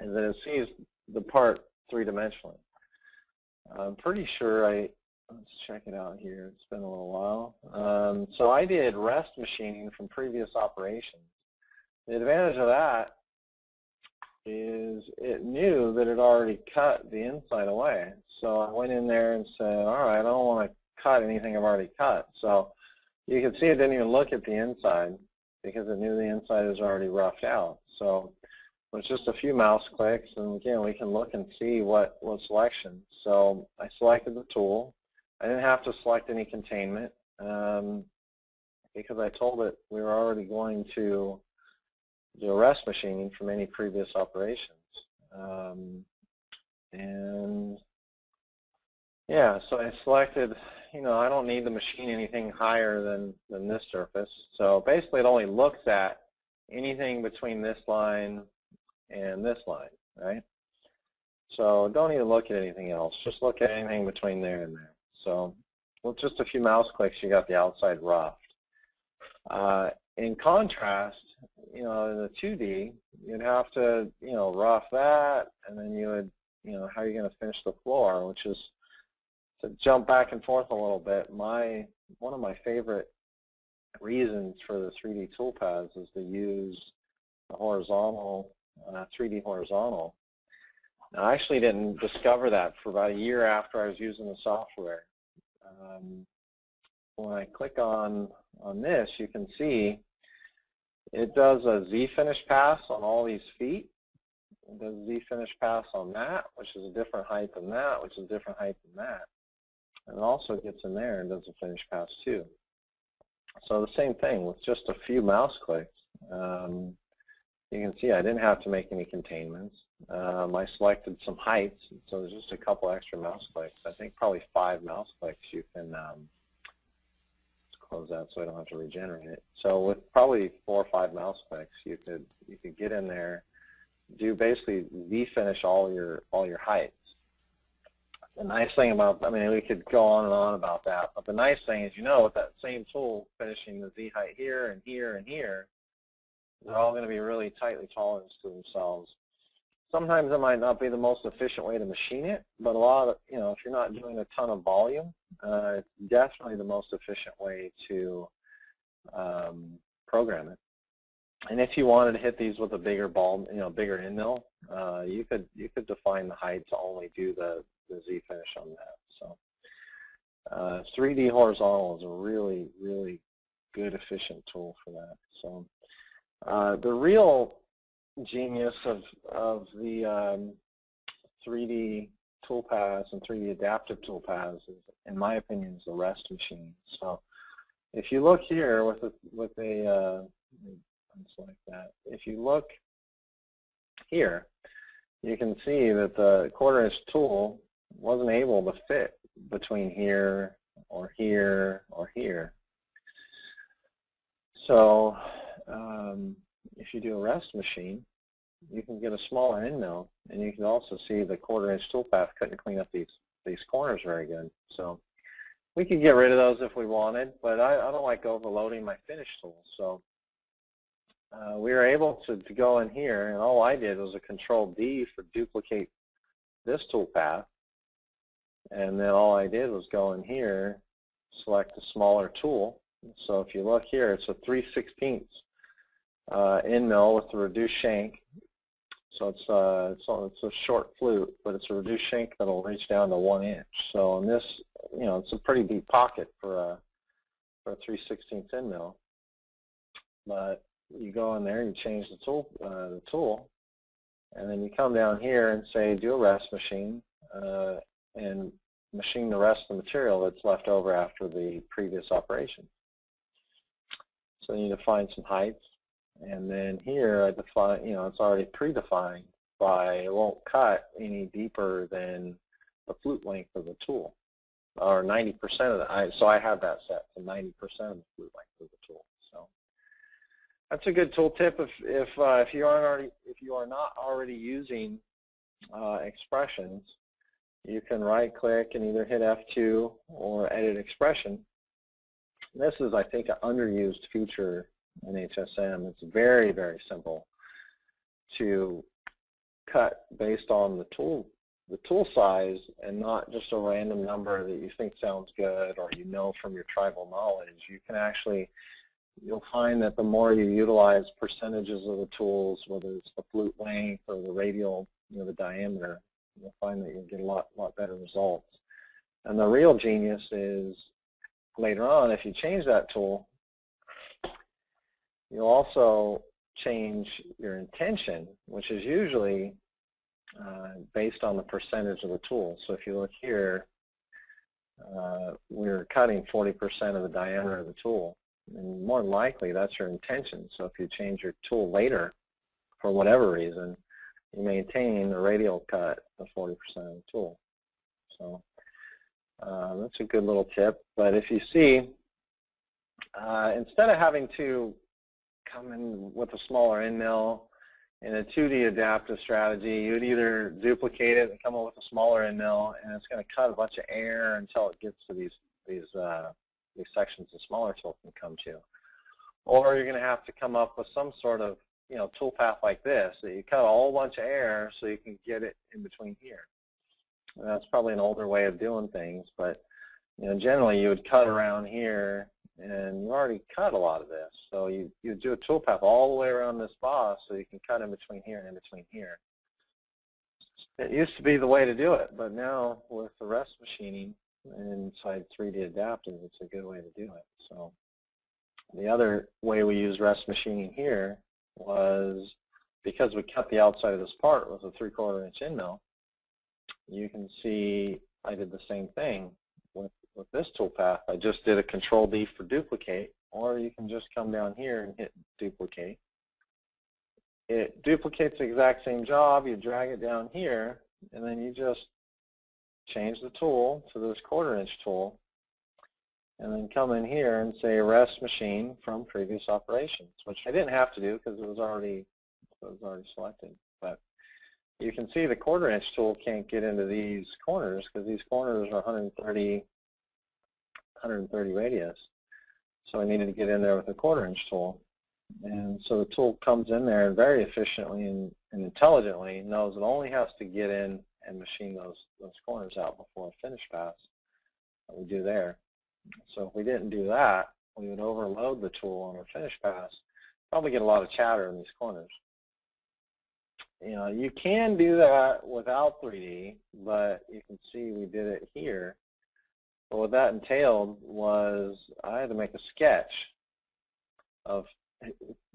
is that it sees the part three-dimensionally. I'm pretty sure I, let's check it out here, it's been a little while. Um, so I did rest machining from previous operations. The advantage of that is it knew that it already cut the inside away. So I went in there and said, all right, I don't want to cut anything I've already cut. So you can see it didn't even look at the inside because it knew the inside was already roughed out. So with just a few mouse clicks, and again, we can look and see what, what selection. So I selected the tool. I didn't have to select any containment um, because I told it we were already going to do rest machining from any previous operations. Um, and yeah, so I selected, you know, I don't need to machine anything higher than, than this surface. So basically it only looks at anything between this line and this line, right? So don't need to look at anything else. Just look at anything between there and there. So with just a few mouse clicks, you got the outside roughed. Uh, in contrast, you know, in the two D, you'd have to, you know, rough that, and then you would, you know, how are you going to finish the floor, which is, to jump back and forth a little bit, my one of my favorite reasons for the three D toolpaths is to use the horizontal uh, three D horizontal. Now, I actually didn't discover that for about a year after I was using the software. Um, when I click on, on this, you can see it does a Z-finish pass on all these feet. It does a Z-finish pass on that, which is a different height than that, which is a different height than that. And it also gets in there and does a finish pass too. So the same thing with just a few mouse clicks. Um, you can see I didn't have to make any containments. Um, I selected some heights, so there's just a couple extra mouse clicks. I think probably five mouse clicks you can um, close that so I don't have to regenerate it. So with probably four or five mouse clicks, you could you could get in there, do basically refinish all your all your heights. The nice thing about, I mean, we could go on and on about that, but the nice thing is, you know, with that same tool finishing the Z height here and here and here, they're all going to be really tightly tolerant to themselves. Sometimes it might not be the most efficient way to machine it, but a lot of, you know, if you're not doing a ton of volume, uh, it's definitely the most efficient way to um, program it. And if you wanted to hit these with a bigger ball, you know, bigger end mill, uh, you could you could define the height to only do the, the Z finish on that. So uh, three D horizontal is a really, really good, efficient tool for that. So uh, the real genius of, of the um, three D toolpaths and three D adaptive toolpaths, is, in my opinion, is the rest machine. So if you look here with a, with a uh, like that, if you look here, you can see that the quarter-inch tool wasn't able to fit between here or here or here. So um, if you do a rest machine, you can get a smaller end mill, and you can also see the quarter-inch toolpath couldn't clean up these these corners very good. So we could get rid of those if we wanted, but I, I don't like overloading my finish tool. So uh, we were able to, to go in here, and all I did was a Control D for duplicate this toolpath, and then all I did was go in here, select a smaller tool. So if you look here, it's a three sixteenths. Uh, end mill with a reduced shank, so it's, uh, it's, a, it's a short flute, but it's a reduced shank that'll reach down to one inch. So on this, you know, it's a pretty deep pocket for a for a three sixteenths end mill. But you go in there, you change the tool, uh, the tool, and then you come down here and say do a rest machine uh, and machine the rest of the material that's left over after the previous operation. So you define some heights. And then here I define, you know, it's already predefined by it won't cut any deeper than the flute length of the tool, or ninety percent of the, I, so I have that set to ninety percent of the flute length of the tool. So that's a good tool tip if if uh, if you aren't already if you are not already using uh, expressions, you can right click and either hit F two or edit expression. And this is, I think, an underused feature in H S M. It's very, very simple to cut based on the tool, the tool size, and not just a random number that you think sounds good or you know from your tribal knowledge. You can actually, you'll find that the more you utilize percentages of the tools, whether it's the flute length or the radial, you know, the diameter, you'll find that you'll get a lot, lot better results. And the real genius is later on, if you change that tool, you'll also change your intention, which is usually uh, based on the percentage of the tool. So if you look here, uh, we're cutting forty percent of the diameter of the tool, and more than likely that's your intention. So if you change your tool later, for whatever reason, you maintain the radial cut of forty percent of the tool. So uh, that's a good little tip. But if you see, uh, instead of having to come in with a smaller end mill in a two D adaptive strategy, you'd either duplicate it and come up with a smaller end mill, and it's going to cut a bunch of air until it gets to these these uh, these sections the smaller tool can come to, or you're going to have to come up with some sort of, you know, tool path like this that you cut a whole bunch of air so you can get it in between here. And that's probably an older way of doing things, but you know, generally you would cut around here and you already cut a lot of this. So you, you do a toolpath all the way around this boss so you can cut in between here and in between here. It used to be the way to do it, but now with the rest machining and inside three D adaptive, it's a good way to do it. So the other way we use rest machining here was because we cut the outside of this part with a three-quarter inch end mill, you can see I did the same thing with, with this toolpath. I just did a control D for duplicate, or you can just come down here and hit duplicate. It duplicates the exact same job. You drag it down here, and then you just change the tool to this quarter-inch tool, and then come in here and say rest machine from previous operations, which I didn't have to do because it was already it was already selected. But you can see the quarter-inch tool can't get into these corners because these corners are one thirty radius. So I needed to get in there with a quarter-inch tool. And so the tool comes in there and very efficiently and, and intelligently knows it only has to get in and machine those, those corners out before a finish pass that we do there. So if we didn't do that, we would overload the tool on our finish pass, probably get a lot of chatter in these corners. You know, you can do that without three D, but you can see we did it here. But what that entailed was I had to make a sketch of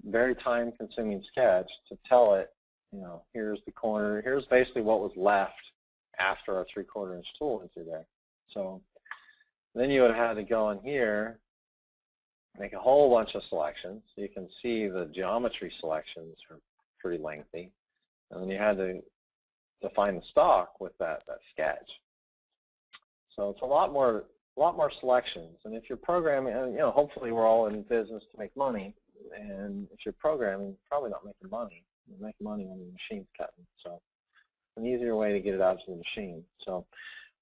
very time-consuming sketch to tell it, you know, here's the corner, here's basically what was left after our three-quarter inch tool went through there. So then you would have had to go in here, make a whole bunch of selections. You can see the geometry selections are pretty lengthy. And then you had to define the stock with that, that sketch. So it's a lot more, a lot more selections. And if you're programming, you know, hopefully we're all in business to make money. And if you're programming, you're probably not making money. You make money when the machine's cutting. So an easier way to get it out to the machine. So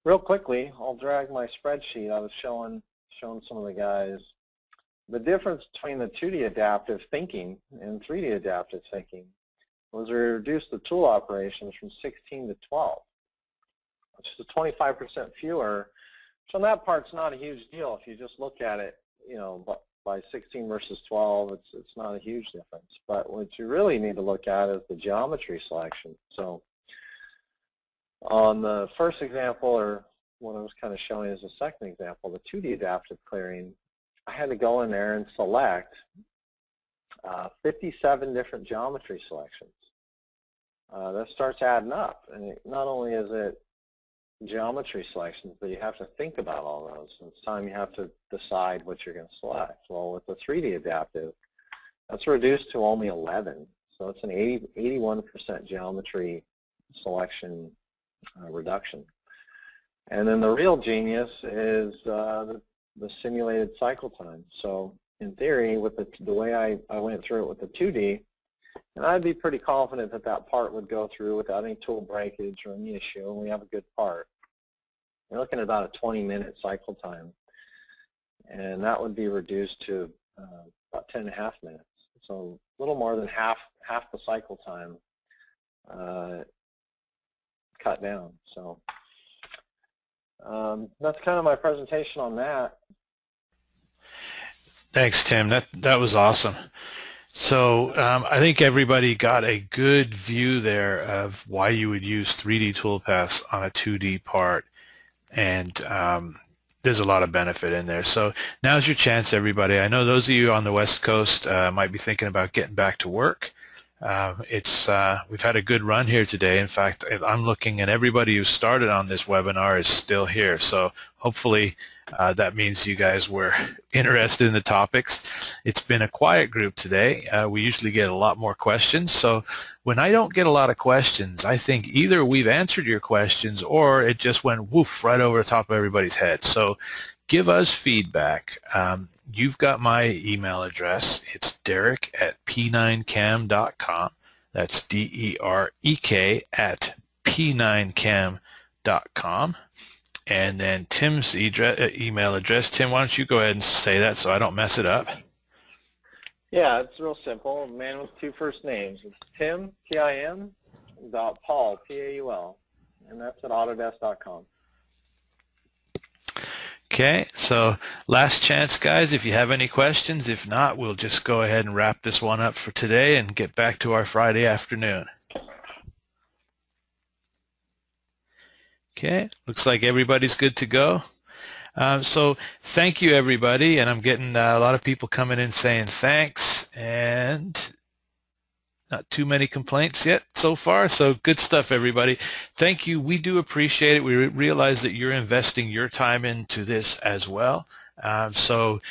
real quickly, I'll drag my spreadsheet. I was showing, showing some of the guys the difference between the two D adaptive thinking and three D adaptive thinking was we reduced the tool operations from sixteen to twelve, which is twenty-five percent fewer. So that part's not a huge deal if you just look at it, you know, but by sixteen versus twelve, it's, it's not a huge difference. But what you really need to look at is the geometry selection. So on the first example, or what I was kind of showing as the second example, the two D adaptive clearing, I had to go in there and select uh, fifty-seven different geometry selections. Uh, that starts adding up. And it, not only is it geometry selections, but you have to think about all those. It's time you have to decide what you're going to select. Well, with the three D adaptive, that's reduced to only eleven. So it's an eighty, eighty-one percent geometry selection uh, reduction. And then the real genius is uh, the, the simulated cycle time. So in theory, with the, the way I, I went through it with the two D, and I'd be pretty confident that that part would go through without any tool breakage or any issue, and we have a good part. You're looking at about a twenty minute cycle time, and that would be reduced to uh, about ten and a half minutes. So a little more than half, half the cycle time uh, cut down. So um, that's kind of my presentation on that. Thanks, Tim. That, that was awesome. So um, I think everybody got a good view there of why you would use three D toolpaths on a two D part, and um, there's a lot of benefit in there. So now's your chance, everybody. I know those of you on the West Coast uh, might be thinking about getting back to work. Uh, it's uh, we've had a good run here today. In fact, I'm looking and everybody who started on this webinar is still here. So hopefully uh, that means you guys were interested in the topics. It's been a quiet group today. Uh, we usually get a lot more questions. So when I don't get a lot of questions, I think either we've answered your questions or it just went woof right over the top of everybody's head. So give us feedback. Um, you've got my email address. It's derek at p nine cam dot com. That's D E R E K at p nine cam dot com. And then Tim's email address. Tim, why don't you go ahead and say that so I don't mess it up? Yeah, it's real simple. Man with two first names. It's Tim, T I M, dot Paul, P A U L. And that's at autodesk dot com. Okay, so last chance, guys, if you have any questions. If not, we'll just go ahead and wrap this one up for today and get back to our Friday afternoon. Okay, looks like everybody's good to go. Um, so thank you, everybody, and I'm getting uh, a lot of people coming in saying thanks, and not too many complaints yet so far, so good stuff, everybody. Thank you. We do appreciate it. We realize that you're investing your time into this as well. Um, so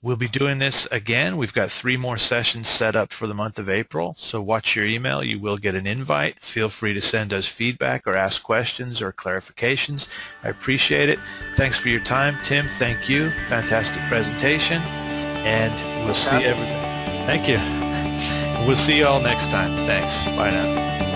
we'll be doing this again. We've got three more sessions set up for the month of April, so watch your email. You will get an invite. Feel free to send us feedback or ask questions or clarifications. I appreciate it. Thanks for your time. Tim, thank you. Fantastic presentation, and we'll see everybody. Thank you. We'll see you all next time. Thanks. Bye now.